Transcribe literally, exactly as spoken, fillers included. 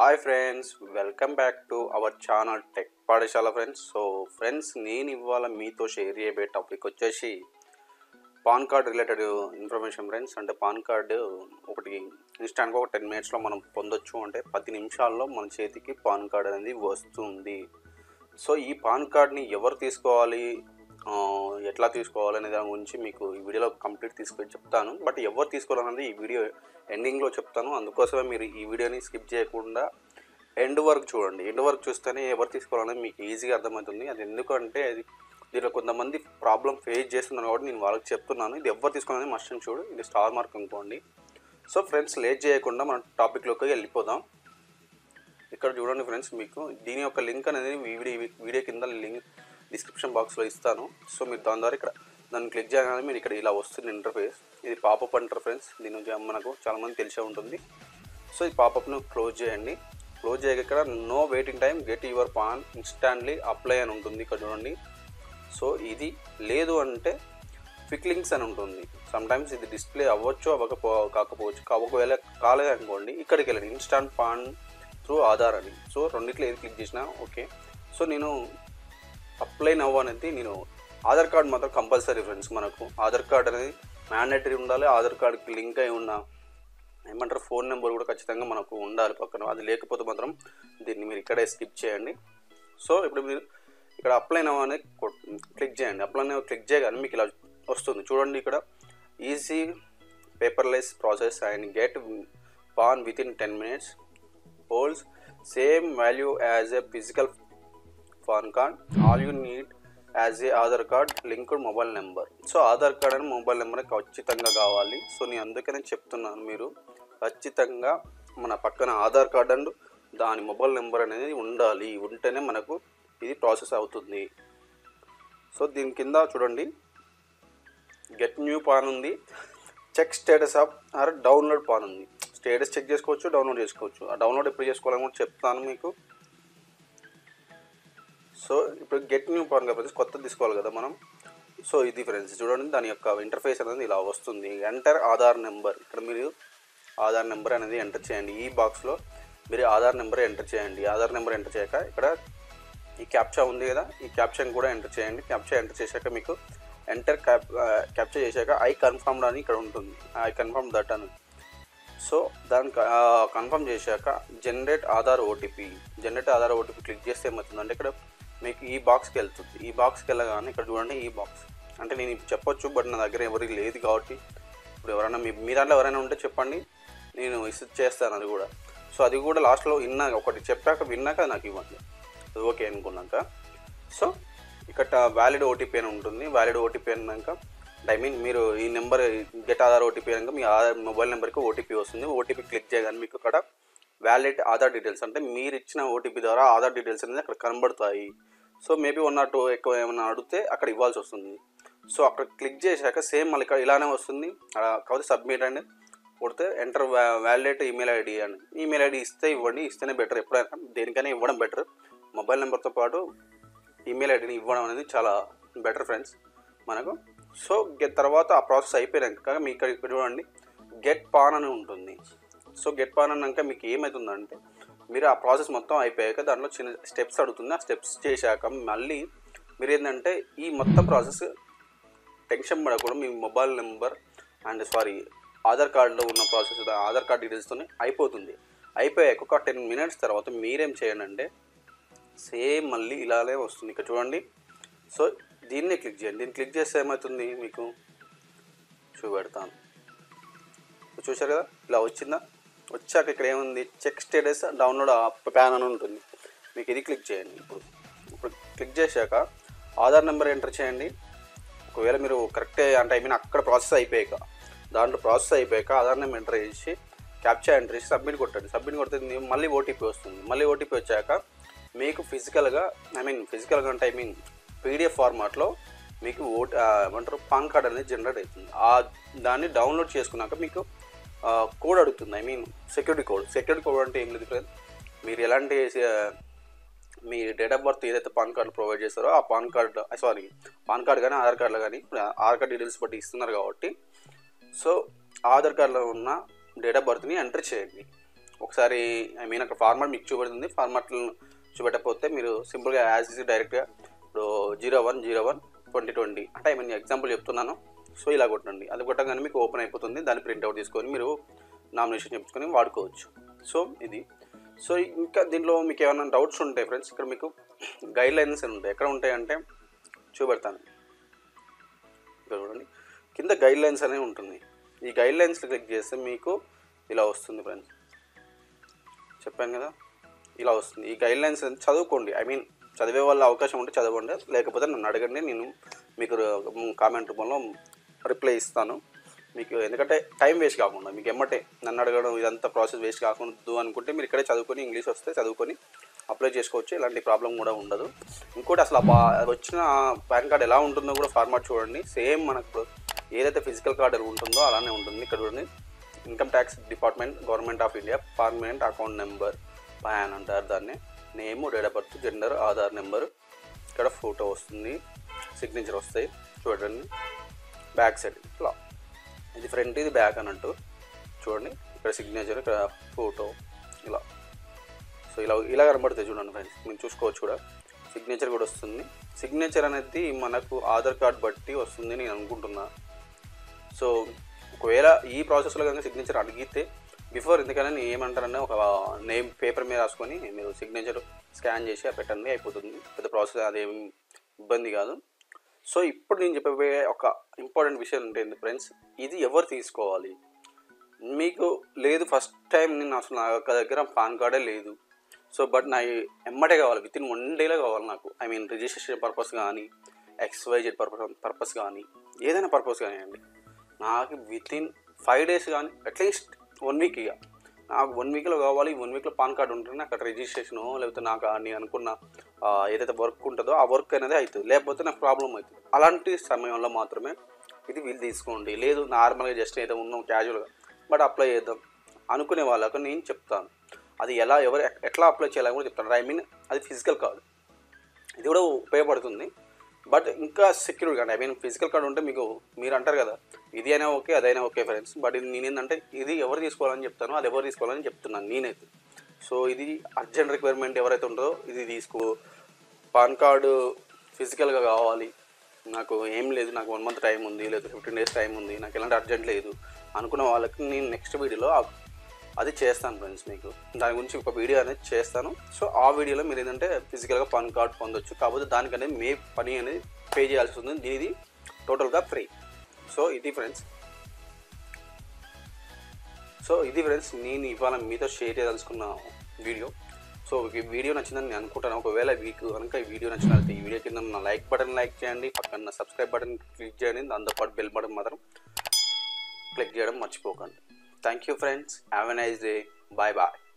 Hi friends, welcome back to our channel Tech Patashala friends. So friends, nenu ivvala meeto share cheyabey topic vachesi pan card related information friends. And pan card okati instant ga ten minutes lo manam pondochu, ante ten నిమిషాల్లో మన చేతికి pan card అనేది వస్తుంది. So ఈ pan card ని ఎవరు తీసుకోవాలి, ఎట్లా తీసుకోవాలి అనే దాని గురించి మీకు ఈ వీడియోలో కంప్లీట్ తీసుకొని చెప్తాను. బట్ ఎవరు తీసుకోవాలనేది ఈ వీడియో ఎండింగ్లో చెప్తాను. అందుకోసమే మీరు ఈ వీడియోని స్కిప్ చేయకుండా ఎండ్ వరకు చూడండి. ఎండ్ వరకు చూస్తేనే ఎవరు తీసుకోవాలనేది మీకు ఈజీగా అర్థమవుతుంది. అది ఎందుకంటే అది దీంట్లో కొంతమంది ప్రాబ్లం ఫేస్ చేస్తున్నారు కాబట్టి నేను వాళ్ళకి చెప్తున్నాను. ఇది ఎవరు తీసుకోవాలనేది మస్ట్ అని చూడు, ఇది స్టార్ మార్క్ అనుకోండి. సో ఫ్రెండ్స్, లేట్ చేయకుండా మనం టాపిక్లోకి వెళ్ళిపోదాం. ఇక్కడ చూడండి ఫ్రెండ్స్, మీకు దీని యొక్క లింక్ అనేది వీడియో వీడియో కింద లింక్ డిస్క్రిప్షన్ బాక్స్లో ఇస్తాను. సో మీరు దాని ద్వారా ఇక్కడ దాన్ని క్లిక్ చేయగానే మీరు ఇక్కడ ఇలా వస్తుంది ఇంటర్ఫేస్. ఇది పాపప్ అంటారు ఫ్రెండ్స్, దీని మనకు చాలామంది తెలిసే ఉంటుంది. సో ఈ పాపప్ను క్లోజ్ చేయండి. క్లోజ్ చేయక ఇక్కడ no waiting time, get your PAN instantly apply అని ఉంటుంది. ఇక్కడ చూడండి, సో ఇది లేదు అంటే క్విక్ లింక్స్ అని ఉంటుంది. సమ్టైమ్స్ ఇది డిస్ప్లే అవ్వచ్చు, అవ్వకపో కాకపోవచ్చు ఒకవేళ కాలేదు అనుకోండి, ఇక్కడికి వెళ్ళండి ఇన్స్టాంట్ పాన్ త్రూ ఆధార్ అని. సో రెండిట్లో ఏది క్లిక్ చేసినా ఓకే. సో నేను అప్లై నవ్వు అనేది నేను ఆధార్ కార్డ్ మాత్రం కంపల్సరీ ఫ్రెండ్స్. మనకు ఆధార్ కార్డ్ అనేది మ్యాండేటరీ ఉండాలి. ఆధార్ కార్డ్కి లింక్ అయి ఉన్న ఏమంటారు ఫోన్ నెంబర్ కూడా ఖచ్చితంగా మనకు ఉండాలి పక్కన. అది లేకపోతే మాత్రం దీన్ని మీరు ఇక్కడే స్కిప్ చేయండి. సో ఇప్పుడు మీరు ఇక్కడ అప్లై నవ్వు అనేది క్లిక్ చేయండి. అప్లై నవ్వు క్లిక్ చేయగానే మీకు ఇలా వస్తుంది చూడండి. ఇక్కడ easy paperless process and get PAN within ten minutes holds same value as a physical PAN card. All you need as a Aadhaar card linked mobile number. So Aadhaar card అని mobile number ఖచ్చితంగా కావాలి. So నేను అందుకనే చెప్తున్నాను, మీరు ఖచ్చితంగా మన పక్కన ఆధార్ కార్డ్ అండ్ దాని మొబైల్ నెంబర్ అనేది ఉండాలి. ఉంటేనే మనకు ఇది ప్రాసెస్ అవుతుంది. సో దీని కింద చూడండి గెట్ న్యూ పాన్ ఉంది, check status of or download PAN ఉంది. స్టేటస్ చెక్ చేసుకోవచ్చు, డౌన్లోడ్ చేసుకోవచ్చు. ఆ డౌన్లోడ్ ఎప్పుడు చేసుకోవాలని కూడా చెప్తాను మీకు. సో ఇప్పుడు గెట్ న్యూ పాన్ కాబట్టి కొత్త తీసుకోవాలి కదా మనం. సో ఇది ఫ్రెండ్స్ చూడండి, దాని యొక్క ఇంటర్ఫేస్ అనేది ఇలా వస్తుంది. Enter Aadhaar number. ఇక్కడ మీరు ఆధార్ నెంబర్ అనేది ఎంటర్ చేయండి. ఈ బాక్స్లో మీరు ఆధార్ నెంబర్ ఎంటర్ చేయండి. ఆధార్ నెంబర్ ఎంటర్ చేయక ఇక్కడ ఈ క్యాప్చా ఉంది కదా, ఈ క్యాప్చాని కూడా ఎంటర్ చేయండి. క్యాప్చా ఎంటర్ చేశాక మీకు ఎంటర్ క్యాప్ క్యాప్చా చేశాక ఐ కన్ఫర్మ్డ్ అని ఇక్కడ ఉంటుంది. ఐ కన్ఫర్మ్ దట్ అని. సో దాన్ని కన్ఫర్మ్ చేశాక generate Aadhaar OTP. Generate Aadhaar OTP click చేస్తే ఏమవుతుందంటే ఇక్కడ మీకు ఈ బాక్స్కి వెళ్తుంది. ఈ బాక్స్కి వెళ్ళగానే ఇక్కడ చూడండి ఈ బాక్స్ అంటే నేను చెప్పొచ్చు, బట్ నా దగ్గర ఎవరికి లేదు కాబట్టి ఇప్పుడు ఎవరైనా మీ మీ దాంట్లో ఎవరైనా ఉంటే చెప్పండి, నేను ఇసు చేస్తాను అది కూడా. సో అది కూడా లాస్ట్లో విన్నాక ఒకటి చెప్పాక విన్నాక నాకు ఇవ్వండి, అది ఓకే అనుకున్నాక. సో ఇక్కడ వ్యాలిడ్ ఓటీపీ అని ఉంటుంది. వ్యాలిడ్ ఓటీపీ అన్నాక ఐ మీన్ మీరు ఈ నెంబర్ గెట్ ఆధార్ ఓటీపీ అన్నాక మీ ఆధార్ మొబైల్ నెంబర్కి ఓటీపీ వస్తుంది. ఓటీపీ క్లిక్ చేయగానే మీకు అక్కడ వ్యాలిడ్ ఆధార్ డీటెయిల్స్ అంటే మీరు ఇచ్చిన ఓటీపీ ద్వారా ఆధార్ డీటెయిల్స్ అనేది అక్కడ కనబడతాయి. So maybe one or two ఎక్కువ ఏమైనా అడిగితే అక్కడ ఇవ్వాల్సి వస్తుంది. సో అక్కడ క్లిక్ చేశాక సేమ్ మళ్ళీ ఇక్కడ ఇలానే వస్తుంది. కాకపోతే సబ్మిట్ అండి కొడితే ఎంటర్ వ్యాలిడేట్ ఈమెయిల్ ఐడి అని. ఈమెయిల్ ఐడి ఇస్తే ఇవ్వండి, ఇస్తేనే బెటర్. ఎప్పుడైనా దేనికైనా ఇవ్వడం బెటర్. మొబైల్ నెంబర్తో పాటు ఈమెయిల్ ఐడిని ఇవ్వడం అనేది చాలా బెటర్ ఫ్రెండ్స్ మనకు. సో తర్వాత ఆ ప్రాసెస్ అయిపోయినాక మీ ఇక్కడ ఇక్కడ చూడండి గెట్ పాన్ అని ఉంటుంది. సో గెట్ పాన్ అన్నాక మీకు ఏమవుతుందంటే మీరు ఆ ప్రాసెస్ మొత్తం అయిపోయాక దాంట్లో చిన్న స్టెప్స్ అడుగుతుంది. ఆ స్టెప్స్ చేశాక మళ్ళీ మీరు ఏంటంటే ఈ మొత్తం ప్రాసెస్ టెన్షన్ పడకూడదు. మీ mobile number and sorry Aadhaar కార్డులో ఉన్న ప్రాసెస్ ఆధార్ కార్డ్ డీటెయిల్స్తోనే అయిపోతుంది. అయిపోయాక ఒక టెన్ మినిట్స్ తర్వాత మీరేం చేయండి అంటే సేమ్ మళ్ళీ ఇలానే వస్తుంది. ఇక్కడ చూడండి, సో దీన్నే క్లిక్ చేయండి. దీన్ని క్లిక్ చేస్తే ఏమవుతుంది మీకు చూపెడతాను. చూశారు కదా ఇలా వచ్చిందా. వచ్చాక ఇక్కడ ఏముంది చెక్ స్టేటస్ డౌన్లోడ్ ప్యాన్ అని ఉంటుంది. మీకు ఇది క్లిక్ చేయండి. ఇప్పుడు ఇప్పుడు క్లిక్ చేశాక ఆధార్ నెంబర్ ఎంటర్ చేయండి. ఒకవేళ మీరు కరెక్టే అంటే ఐ మీన్ అక్కడ ప్రాసెస్ అయిపోయాక దాంట్లో ప్రాసెస్ అయిపోయాక ఆధార్ నెంబర్ ఎంటర్ చేసి క్యాప్చా ఎంటర్ చేసి సబ్మిట్ కొట్టండి. సబ్మిట్ కొడుతుంది మళ్ళీ ఓటీపీ వస్తుంది. మళ్ళీ ఓటీపీ వచ్చాక మీకు ఫిజికల్గా ఐ మీన్ ఫిజికల్గా అంటే ఐ మీన్ పీడిఎఫ్ ఫార్మాట్లో మీకు ఓట్ ఏమంటారు పాన్ కార్డ్ అనేది జనరేట్ అవుతుంది. ఆ దాన్ని డౌన్లోడ్ చేసుకున్నాక మీకు కోడ్ అడుగుతుంది. I mean security code. Security code అంటే ఏం లేదు ఫ్రెండ్స్, మీరు ఎలాంటి మీ డేట్ ఆఫ్ బర్త్ ఏదైతే పాన్ కార్డు ప్రొవైడ్ చేస్తారో ఆ PAN card sorry PAN card కానీ ఆధార్ కార్డులో కానీ ఆధార్ కార్డ్ డీటెయిల్స్ బట్టి ఇస్తున్నారు కాబట్టి సో ఆధార్ కార్డులో ఉన్న డేట్ ఆఫ్ బర్త్ని ఎంటర్ చేయండి. ఒకసారి ఐ మీన్ అక్కడ ఫార్మాట్ మీకు చూపెడుతుంది. ఫార్మాట్లు చూపెట్టకపోతే మీరు సింపుల్గా యాజ్ ఈజ్ డైరెక్ట్గా ఇప్పుడు zero one zero one twenty twenty అంటే ఐ మీన్ ఎగ్జాంపుల్ చెప్తున్నాను. సో ఇలా కొట్టండి. అది కొట్టగానే మీకు ఓపెన్ అయిపోతుంది. దాన్ని ప్రింట్అవుట్ తీసుకొని మీరు నామినేషన్ చెప్పుకొని వాడుకోవచ్చు. సో ఇది సో ఇంకా దీంట్లో మీకు ఏమైనా డౌట్స్ ఉంటాయి ఫ్రెండ్స్, ఇక్కడ మీకు గైడ్ లైన్స్ ఉంటాయి. ఎక్కడ ఉంటాయంటే చూపెడతాను, ఇక్కడ చూడండి కింద గైడ్ లైన్స్ అనేవి ఉంటుంది. ఈ గైడ్ లైన్స్ క్లిక్ చేస్తే మీకు ఇలా వస్తుంది ఫ్రెండ్స్, చెప్పాను కదా ఇలా వస్తుంది. ఈ గైడ్ లైన్స్ చదువుకోండి. ఐ మీన్ చదివే వాళ్ళ అవకాశం ఉంటే చదవండి, లేకపోతే నన్ను అడగండి, నేను మీకు కామెంట్ రూపంలో రిప్లై ఇస్తాను మీకు. ఎందుకంటే టైం వేస్ట్ కాకుండా మీకు ఎమ్మటే నన్ను అడగడం ఇదంతా ప్రాసెస్ వేస్ట్ కాకూడదు అనుకుంటే మీరు ఇక్కడే చదువుకొని ఇంగ్లీష్ వస్తే చదువుకొని అప్లై చేసుకోవచ్చు. ఎలాంటి ప్రాబ్లం కూడా ఉండదు. ఇంకోటి అసలు వచ్చిన పాన్ కార్డ్ ఎలా ఉంటుందో కూడా ఫార్మాట్ చూడండి. సేమ్ మనకు ఏదైతే ఫిజికల్ కార్డు ఉంటుందో అలానే ఉంటుంది. ఇక్కడ చూడండి income tax department government of India permanent account number PAN అంటారు దాన్ని. Name, date of birth, gender, Aadhaar number, ఇక్కడ ఫోటో వస్తుంది, సిగ్నేచర్ వస్తాయి చూడండి. బ్యాక్ సైడ్ ఇట్లా ఇది ఫ్రంట్, ఇది బ్యాక్ అన్నట్టు చూడండి. ఇక్కడ సిగ్నేచర్, ఇక్కడ ఫోటో ఇలా. సో ఇలా ఇలా కనబడుతుంది చూడండి ఫ్రెండ్స్, మీరు చూసుకోవచ్చు కూడా. సిగ్నేచర్ కూడా వస్తుంది. సిగ్నేచర్ అనేది మనకు ఆధార్ కార్డ్ బట్టి వస్తుంది నేను అనుకుంటున్నా. సో ఒకవేళ ఈ ప్రాసెస్లో కనుక సిగ్నేచర్ అడిగితే బిఫోర్ ఎందుకైనా నేను ఏమంటారని ఒక నేమ్ పేపర్ మీద రాసుకొని మీరు సిగ్నేచర్ స్కాన్ చేసి పెట్టండి, అయిపోతుంది. పెద్ద ప్రాసెస్ అదేం ఇబ్బంది కాదు. సో ఇప్పుడు నేను చెప్పబోయే ఒక ఇంపార్టెంట్ విషయం ఉంటుంది ఫ్రెండ్స్, ఇది ఎవరు తీసుకోవాలి. మీకు లేదు ఫస్ట్ టైం నేను అసలు నా యొక్క దగ్గర పాన్ కార్డే లేదు, సో బట్ నా ఎమ్మటే కావాలి, విత్ ఇన్ వన్ డేలో కావాలి నాకు. ఐ మీన్ రిజిస్ట్రేషన్ పర్పస్ కానీ, ఎక్స్వైజెడ్ పర్పస్ పర్పస్ కానీ, ఏదైనా పర్పస్ కానీ అండి, నాకు విత్ ఇన్ ఫైవ్ డేస్ కానీ అట్లీస్ట్ వన్ వీక్, ఇక నాకు వన్ వీక్లో కావాలి. వన్ వీక్లో పాన్ కార్డు ఉంటుంది. అక్కడ రిజిస్ట్రేషను లేకపోతే నాకు నేను అనుకున్న ఏదైతే వర్క్ ఉంటుందో ఆ వర్క్ అనేది అవుతుంది, లేకపోతే నాకు ప్రాబ్లం అవుతుంది. అలాంటి సమయంలో మాత్రమే ఇది వీలు తీసుకోండి. లేదు నార్మల్గా జస్ట్ ఏదో ఉన్నాం క్యాజువల్గా బట్ అప్లై చేద్దాం అనుకునే వాళ్ళకు నేను చెప్తాను. అది ఎలా ఎవరు ఎట్లా అప్లై చేయాలని కూడా చెప్తాను. ఐ మీన్ అది ఫిజికల్ కార్డు, ఇది కూడా ఉపయోగపడుతుంది. బట్ ఇంకా సెక్యూర్గా ఐ మీన్ ఫిజికల్ కార్డు ఉంటే మీకు మీరు అంటారు కదా ఇది అయినా ఓకే అదైనా ఓకే ఫ్రెండ్స్, బట్ ఇది నేనేంటంటే ఇది ఎవరు తీసుకోవాలని చెప్తాను, అది ఎవరు తీసుకోవాలని చెప్తున్నాను నేనైతే. సో ఇది అర్జెంట్ రిక్వైర్మెంట్ ఎవరైతే ఉంటుందో ఇది తీసుకో. పాన్ కార్డు ఫిజికల్గా కావాలి, నాకు ఏం లేదు, నాకు వన్ మంత్ టైం ఉంది, లేదు ఫిఫ్టీన్ డేస్ టైం ఉంది, నాకు ఎలాంటి అర్జెంట్ లేదు అనుకున్న వాళ్ళకి నేను నెక్స్ట్ వీడియోలో అది చేస్తాను ఫ్రెండ్స్. మీకు దాని గురించి ఒక వీడియో అనేది చేస్తాను. సో ఆ వీడియోలో మీరు ఏంటంటే ఫిజికల్గా పాన్ కార్డ్ పొందొచ్చు, కాకపోతే దానికనేది మీ పని అనేది పే చేయాల్సి వస్తుంది. దీనిది టోటల్గా ఫ్రీ. సో ఇది ఫ్రెండ్స్ సో ఇది ఫ్రెండ్స్ నేను ఇవాళ మీతో షేర్ చేయదలుచుకున్న వీడియో. సో ఈ వీడియో నచ్చిందని నేను అనుకుంటాను. ఒకవేళ వీక్ కనుక ఈ వీడియో నచ్చినట్లయితే ఈ వీడియో కింద నా లైక్ బటన్ లైక్ చేయండి, పక్కన సబ్స్క్రైబ్ బటన్ క్లిక్ చేయండి, దాంతోపాటు బెల్ బటన్ మాత్రం క్లిక్ చేయడం మర్చిపోకండి. Thank you friends. Have a nice day. Bye bye.